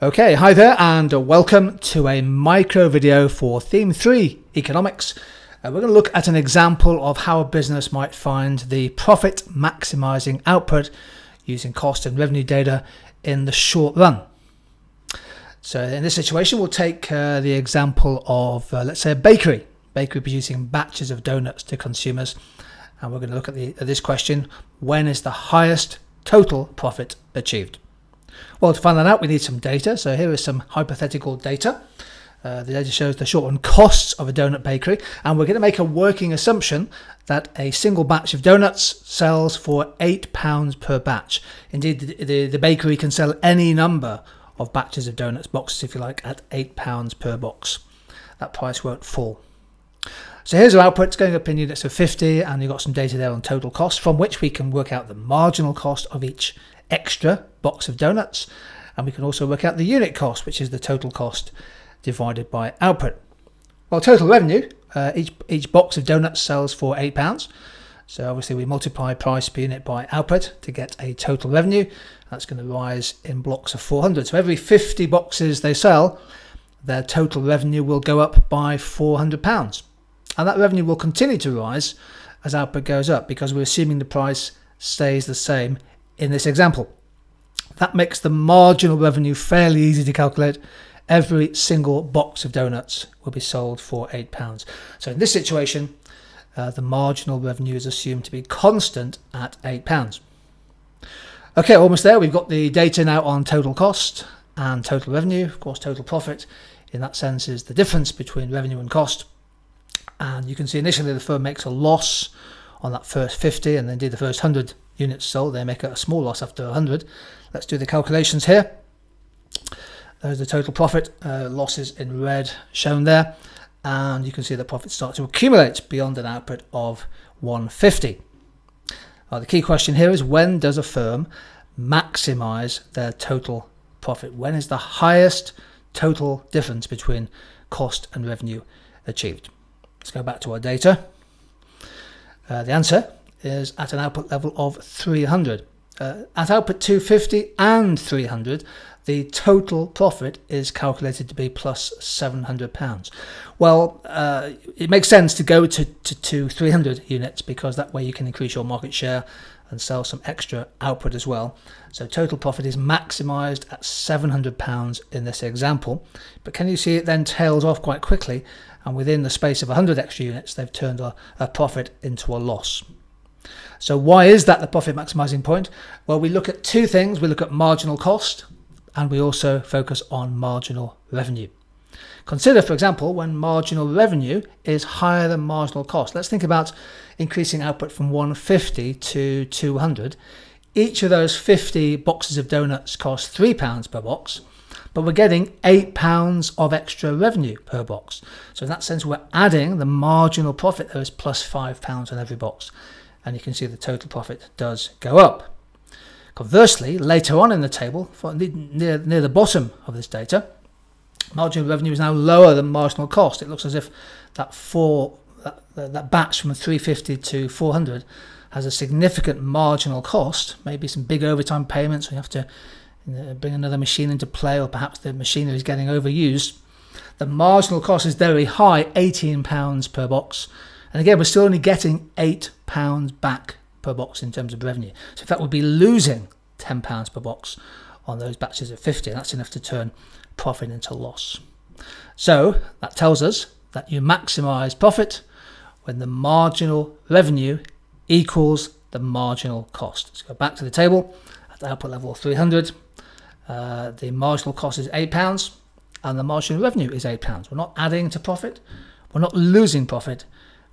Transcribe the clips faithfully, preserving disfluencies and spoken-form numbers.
Okay, hi there and welcome to a micro video for Theme three, Economics. Uh, we're going to look at an example of how a business might find the profit maximizing output using cost and revenue data in the short run. So in this situation we'll take uh, the example of uh, let's say a bakery, bakery producing batches of donuts to consumers, and we're going to look at, the, at this question: when is the highest total profit achieved? Well, to find that out, we need some data. So here is some hypothetical data. Uh, the data shows the short-run costs of a donut bakery, and we're going to make a working assumption that a single batch of donuts sells for eight pounds per batch. Indeed, the, the, the bakery can sell any number of batches of donuts, boxes if you like, at eight pounds per box. That price won't fall. So here's our output. It's going up in units of fifty, and you've got some data there on total cost, from which we can work out the marginal cost of each extra box of donuts, and we can also work out the unit cost, which is the total cost divided by output. Well, total revenue, uh, each each box of donuts sells for eight pounds, so obviously we multiply price per unit by output to get a total revenue. That's going to rise in blocks of four hundred, so every fifty boxes they sell, their total revenue will go up by four hundred pounds, and that revenue will continue to rise as output goes up, because we're assuming the price stays the same in this example. That makes the marginal revenue fairly easy to calculate. Every single box of donuts will be sold for eight pounds. So in this situation, uh, the marginal revenue is assumed to be constant at eight pounds. Okay, almost there. We've got the data now on total cost and total revenue. Of course, total profit in that sense is the difference between revenue and cost. And you can see initially the firm makes a loss on that first fifty, and indeed the first one hundred units sold, they make a small loss after one hundred. Let's do the calculations here. There's the total profit, uh, losses in red shown there, and you can see the profits start to accumulate beyond an output of one hundred fifty. Well, the key question here is, when does a firm maximize their total profit? When is the highest total difference between cost and revenue achieved? Let's go back to our data. Uh, the answer is at an output level of three hundred. Uh, at output two hundred fifty and three hundred, the total profit is calculated to be plus seven hundred pounds. Well, uh, it makes sense to go to, to, to three hundred units, because that way you can increase your market share and sell some extra output as well. So total profit is maximized at seven hundred pounds in this example. But can you see it then tails off quite quickly, and within the space of one hundred extra units, they've turned a, a profit into a loss. So why is that the profit maximizing point? Well, we look at two things. We look at marginal cost, and we also focus on marginal revenue. Consider, for example, when marginal revenue is higher than marginal cost. Let's think about increasing output from one hundred fifty to two hundred. Each of those fifty boxes of donuts costs three pounds per box, but we're getting eight pounds of extra revenue per box. So in that sense, we're adding the marginal profit. There is plus five pounds on every box. And you can see the total profit does go up. Conversely, later on in the table, near, near the bottom of this data, marginal revenue is now lower than marginal cost. It looks as if that, four, that, that batch from three hundred fifty to four hundred has a significant marginal cost, maybe some big overtime payments, so you have to bring another machine into play, or perhaps the machinery is getting overused. The marginal cost is very high, eighteen pounds per box. And again, we're still only getting eight pounds back per box in terms of revenue. So in fact, we'll be losing ten pounds per box on those batches of fifty. That's enough to turn profit into loss. So that tells us that you maximize profit when the marginal revenue equals the marginal cost. Let's go back to the table. At the output level of three hundred, uh, the marginal cost is eight pounds and the marginal revenue is eight pounds. We're not adding to profit. We're not losing profit.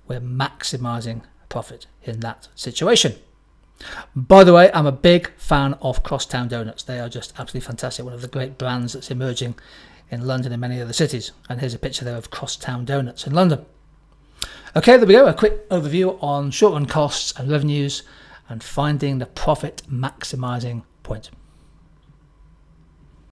We're maximizing profit in that situation. By the way, I'm a big fan of Crosstown Donuts. They are just absolutely fantastic. One of the great brands that's emerging in London and many other cities. And here's a picture there of Crosstown Donuts in London. Okay, there we go. A quick overview on short-run costs and revenues and finding the profit maximizing point.